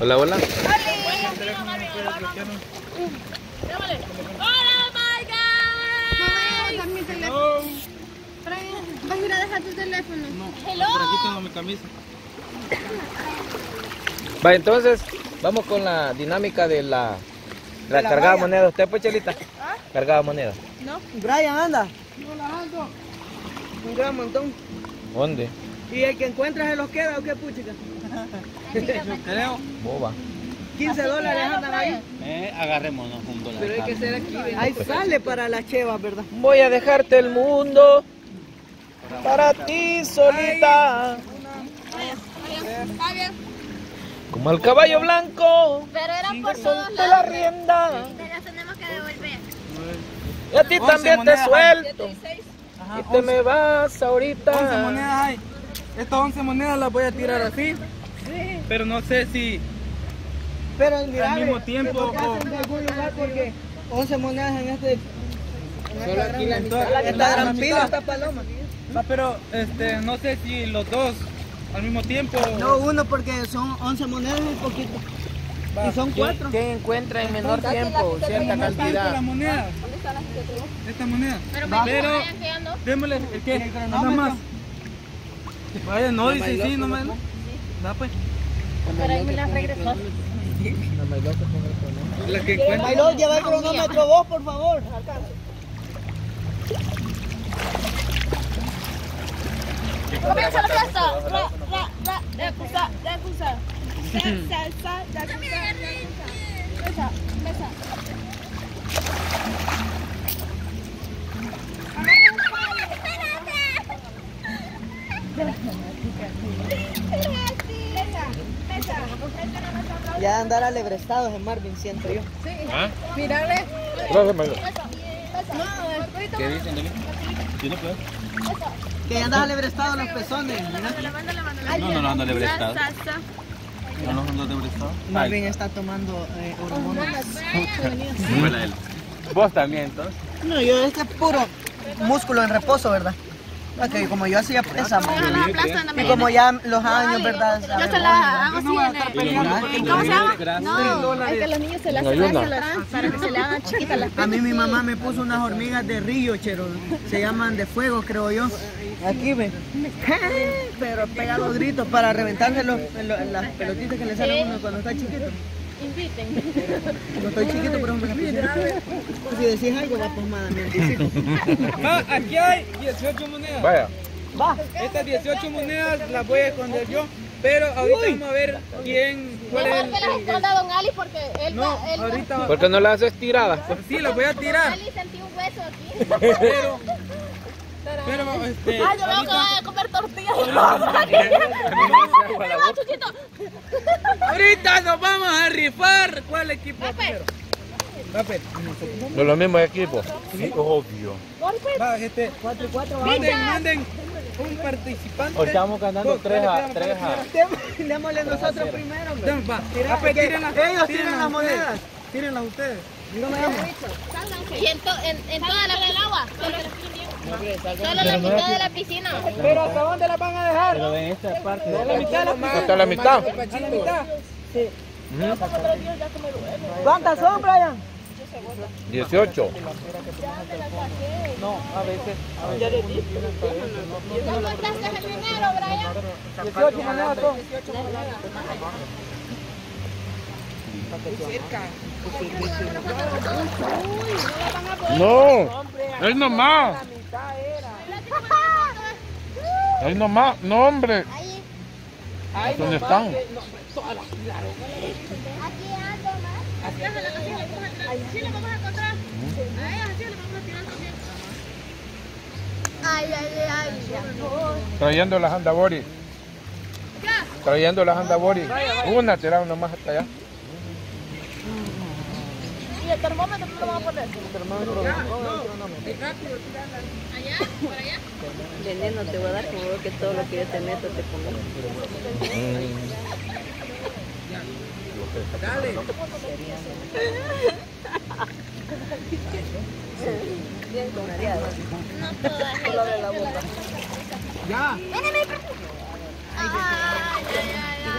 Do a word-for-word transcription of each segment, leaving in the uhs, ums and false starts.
Hola, hola. ¿Vas a ir a dejar tu teléfono? No, hello. Por aquí tengo mi camisa. Va, entonces vamos con la dinámica de la, la, la cargada de moneda. ¿Usted pues, Chelita? ¿Ah? Cargada de moneda. No. Brian, anda. No la ando. Un gran montón. ¿Dónde? ¿Y el que encuentra se los queda o qué, puchica? Creo. Boba. quince dólares andan ahí. Eh, agarrémonos un dólar. Pero hay que ser aquí. ¿Verdad? Ahí sale para la cheva, ¿verdad? Voy a dejarte el mundo. Para ti solita. Como el caballo blanco. Pero era por todos lados. La rienda. Te las tenemos que devolver. Y a ti también te suelto. Y te me vas ahorita. once monedas hay. Estas once monedas las voy a tirar así. Pero no sé si al mismo tiempo o porque once monedas en este. Solo aquí la mitad. Esta gran pila, esta paloma. No, pero este, no sé si los dos al mismo tiempo. No, uno porque son once monedas y poquito. Va. Y son cuatro. ¿Quién encuentra en menor tiempo cierta cantidad? ¿Dónde está la gente? Esta moneda. Pero, pero démosle el que nada más. Vaya, no dice sí, no me. Da pues. Pero ahí me las regresó. La que cuenta. Bailó, lleva el cronómetro vos, por favor. Comienza la fiesta. Ra, ra, ra, de cusa, de cusa. Salsa, de cusa. Mesa, mesa. Ya andar alebrestados en Marvin, siento yo. Sí. Mirale. Gracias, Marvin. No, ¿qué dicen de mí? Yo no puedo. Que andas alebrestado los pezones. No, no los ando alebrestado. No los ando alebrestado. Marvin está tomando eh, hormonas. Vos también, entonces. No, yo este puro músculo en reposo, ¿verdad? Okay, como yo hacía pesas y como ya los años, ¿verdad? Yo se las hago así en el... ¿Cómo se llama? No, es que los niños se las hacen para que se le hagan chiquitas las. A mí mi mamá me puso unas hormigas de río, chero. Se llaman de fuego, creo yo. Aquí ven. Pero pega los gritos para reventarse los, las pelotitas que le salen a uno cuando está chiquito. Inviten. Cuando estoy chiquito, pero me la si decís algo, la pomada, mira. Aquí hay dieciocho monedas. Vaya. Va. Estas dieciocho monedas las voy a esconder yo, pero ahorita uy, vamos a ver quién... Mejor que el, las esconda el... don Ali porque él no, va... Él ahorita... va. Porque no las haces tiradas. Pues sí, las voy a tirar. Ali sentí un hueso aquí. Pero... Pero, este... Ay, yo veo que voy a comer tortillas y cosas. Chuchito. Ahorita nos vamos a rifar. ¿Cuál equipo? Pape. No lo mismo equipo. Sí, obvio. Va, este... cuatro cuatro. Manden, manden un participante. Ahorita vamos ganando tres a tres. Démosle nosotros primero. Va, ellos tiran las monedas. Tírenlas ustedes. Y en toda la del agua. Solo la mitad de la piscina. Pero ¿hasta dónde la van a dejar? Pero en esta parte. ¿Hasta la mitad? ¿Hasta la mitad? ¿Hasta la mitad? Sí. ¿Cuántas son, Brian? dieciocho. No, a veces. Ya le dije. ¿No contaste el dinero, Brian? dieciocho monedas son. No, es nomás. Ahí nomás, no hombre. Ahí. ¿Dónde están? Aquí ando más. Aquí ando más. Sí, lo vamos a encontrar. A ellos sí le vamos a tirar también. Ay, ay, ay. Trayendo las andabori. Trayendo las andabori. Una tiraron nomás hasta allá. ¿Y el termómetro no lo vamos a poner? El termómetro no, no, allá, por allá. Veneno te voy a dar como veo que todo lo que yo te meto te pongo. Dale. Bien comereado. No todas. Solo abre la boca. Ya. Ay, ay,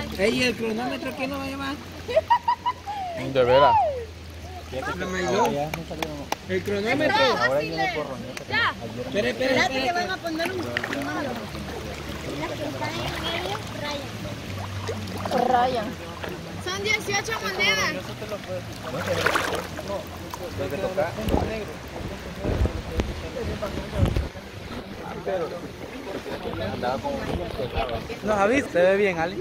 ay. Ey, ¿y el cronómetro quién lo va a llevar? De veras. El cronómetro. Ahora viene el corronete. Ya. Espera, espera, espera. Le van a poner un cronómetro. Las que están en medio, rayan. Rayan. Son dieciocho monedas. Nos avisa, se ve bien, Ali.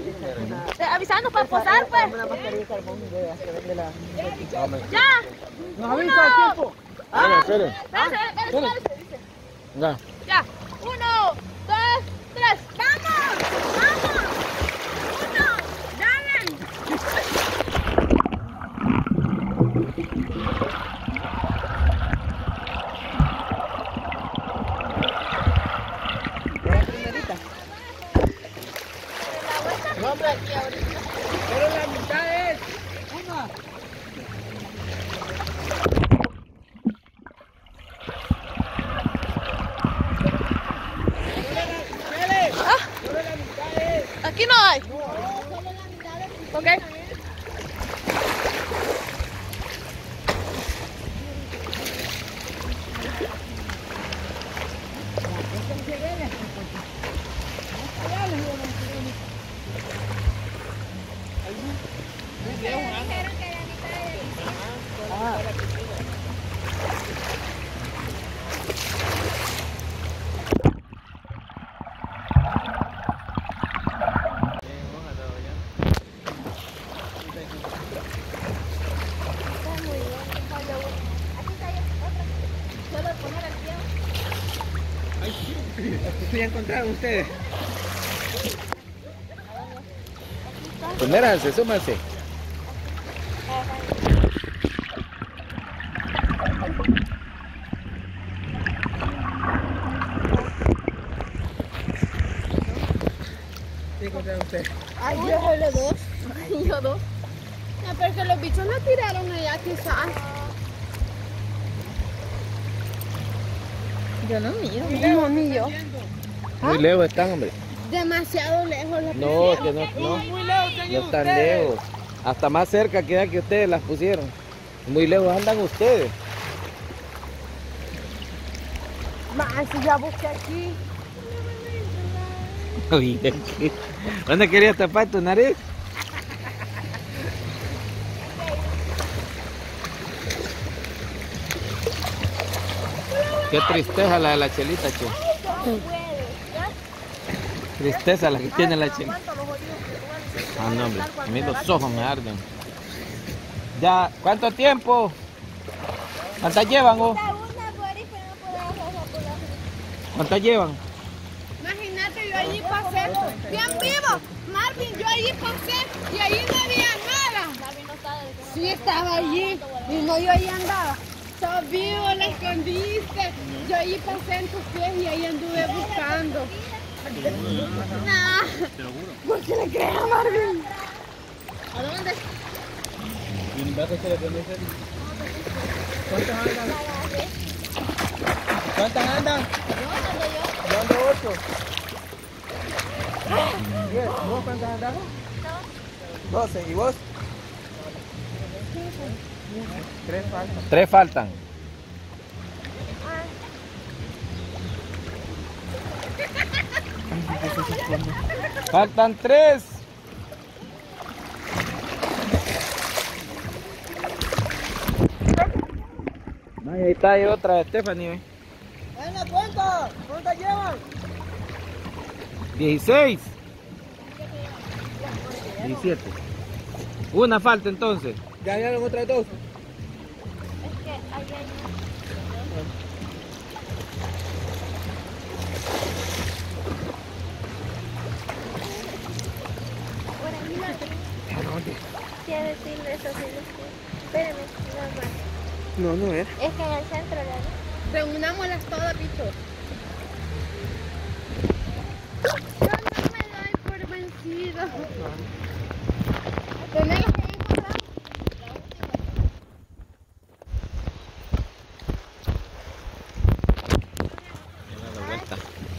Avisando para posar, pues. Ya. Nos avisa el tiempo. Ah, ya. Ya. Uno, dos, tres. ¡Vamos! ¡Vamos! Uno, dale. Pero la mitad es una. ¿Ah? Solo la mitad es. Aquí no hay. No, solo la mitad es. Ok. ¿Ya encontraron ustedes? Súmanse, súmanse. ¿Ya encontraron ustedes? Ay, yo solo dos. Ay, yo dos. No, porque los bichos la tiraron allá quizás. Yo no miro. No, ni yo. Muy lejos están, hombre. Demasiado lejos. No, que no, no, no están lejos. Hasta más cerca queda que ustedes las pusieron. Muy lejos andan ustedes. Más, ya busqué aquí. Oye, ¿dónde querías tapar tu nariz? Qué tristeza la de la Chelita, che. Tristeza la que tiene la Chela. Ah, no, hombre. A mí los ojos me arden. Ya, ¿cuánto tiempo? ¿Cuántas llevan, oh? ¿Cuántas llevan? Imagínate, yo allí pasé. Bien vivo. Marvin, yo allí pasé y allí no había nada. Sí, estaba allí. Y no, yo allí andaba. Estaba vivo, la escondiste. Yo allí pasé en tus pies y ahí anduve buscando. No, te lo juro. ¿Por qué le crees a Marvin? ¿A dónde? ¿Cuántas andan? ¿Cuántas andan? Yo ando ocho. ¿Vos cuántas andamos? doce. ¿Y vos? Tres faltan. Tres faltan. Faltan tres. Ahí está, hay otra, Stephanie. Bueno, ¿cuántas? ¿Cuántas llevan? dieciséis. diecisiete. Una falta entonces. ¿Ya llegaron otras dos? Es que ahí hay una. Quiero decirle eso, sí, espérame, no, no es. Es que en el centro, ¿no? Reunámoslas todas, bicho. Yo no me doy por vencido. ¿Tenés que encontrar?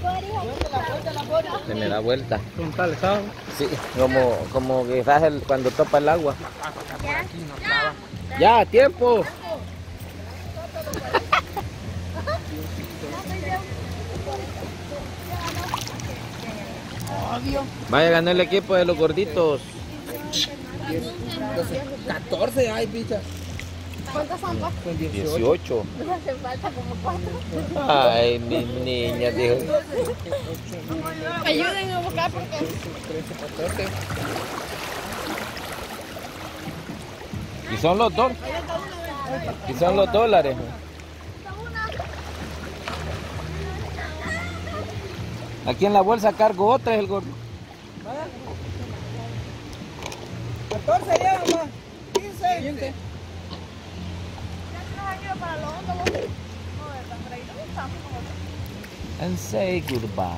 La última. Dale la vuelta. Se me da vuelta. ¿Empalzado? Sí, como, como quizás el, cuando topa el agua. ¡Ya, tiempo! Vaya, ganó el equipo de los gorditos. catorce hay, bichas. ¿Cuántas son? Con dieciocho. Nos hacen falta como cuatro. Ay, mi niña, Dios. Ayúdenme a buscar porque... trece, catorce. ¿Y son los dólares? ¿Y son los dólares? Aquí en la bolsa cargo otra, es el gordo. catorce ya, mamá. quince. And say goodbye.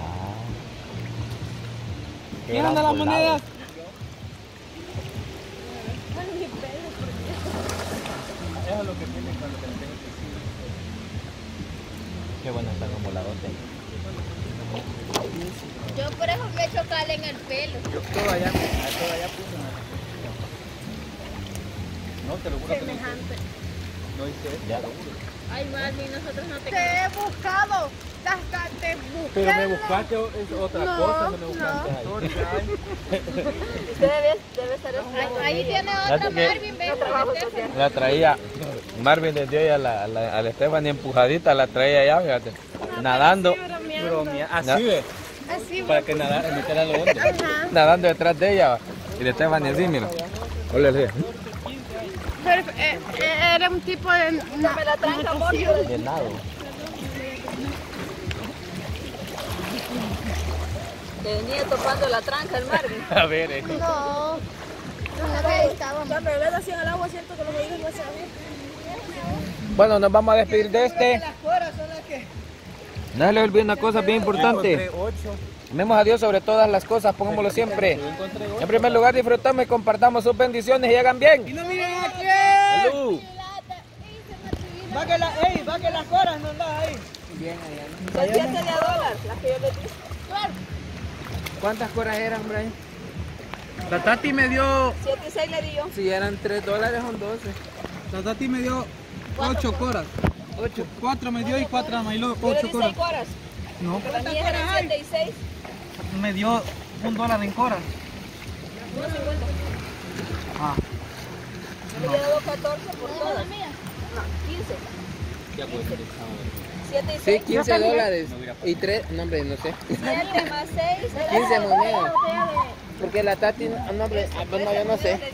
¿Quién anda las monedas? Eso es lo que tiene cuando te tengo que decir. Qué bueno está como la botella. Yo por eso me echo cal en el pelo. Yo todo allá, todo allá puse una. No te lo juro. Semejante. No hice eso. Ya lo juro. Ay, Marvin, nosotros no te... Te he buscado. Te busqué. Pero me buscaste otra no, cosa. No me buscaste. No. Debe, debe ser otra. Ahí tiene otra Marvin. Ven, no la traía. Marvin le dio a la, la, a la Stephanie empujadita. La traía ya, fíjate. No, nadando. Así ve. Así para que nadara. Metera lo hondo. Nadando detrás de ella. Y la Stephanie así, mira. Hola, Lea. Pero, eh, era un tipo de... No me la traen a morir. De nado. Te venía topando la tranca el Marvin. A ver, eh. No. Cuando me ven así en el agua, siento que los oídos no se abren. Bueno, nos vamos a despedir de este. Las coras son las que... No se les olvide una cosa bien importante. Amemos a Dios sobre todas las cosas, pongámoslo siempre. En primer lugar, disfrutamos y compartamos sus bendiciones y hagan bien. Y no miren a qué. ¡Salud! Va que las, ey, va que las coras no las hay. Bien, allá. Son siete de a dólar, las que yo les dije. ¿Cuántas coras eran, Brian? La Tati me dio... siete y seis le di yo. Si eran tres dólares, son doce. La Tati me dio ocho coras. ocho. cuatro me dio y cuatro a Mailó. ocho coras. seis coras. No. ¿Cuántas coras hay? siete y seis. Me dio un dólar en coras. uno cincuenta. Ah. Yo le he dado catorce por todas. quince. Ya puede ser. Sí, quince dólares y tres, no hombre, no sé. siete más seis, quince monedas. Porque la Tati, no hombre, no, yo no sé.